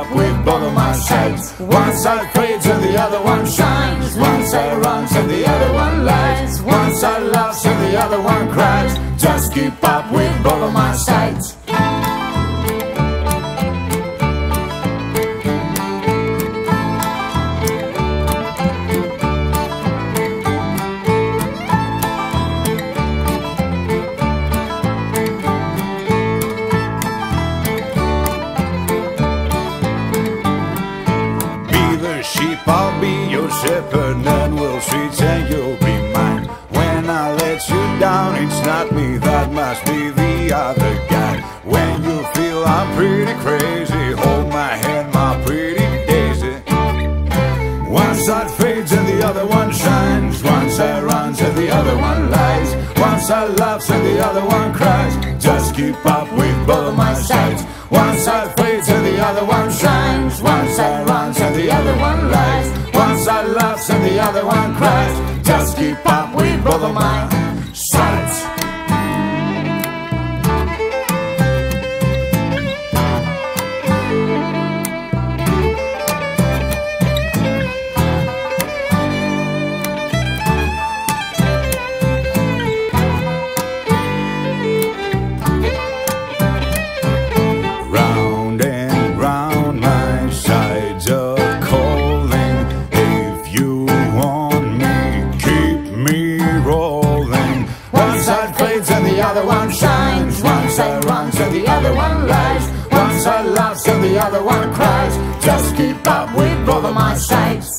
up with both of my sides. One side fades and the other one shines. One side runs and the other one lies. One side laughs and the other one cries. Just keep up with both of my sides. Sheep, I'll be your shepherd, none will treat, and you'll be mine. When I let you down, it's not me, that must be the other guy. When you feel I'm pretty crazy, hold my hand, my pretty daisy. One side fades and the other one shines. One side runs and the other one lies. One side laughs and the other one cries. Just keep up with both of my sides. One side fades and the other one shines. One side runs and the other one lies. One side laughs and the other one cries. Just keep up with both of my sides. The other one cries. Just keep up with both of my sides.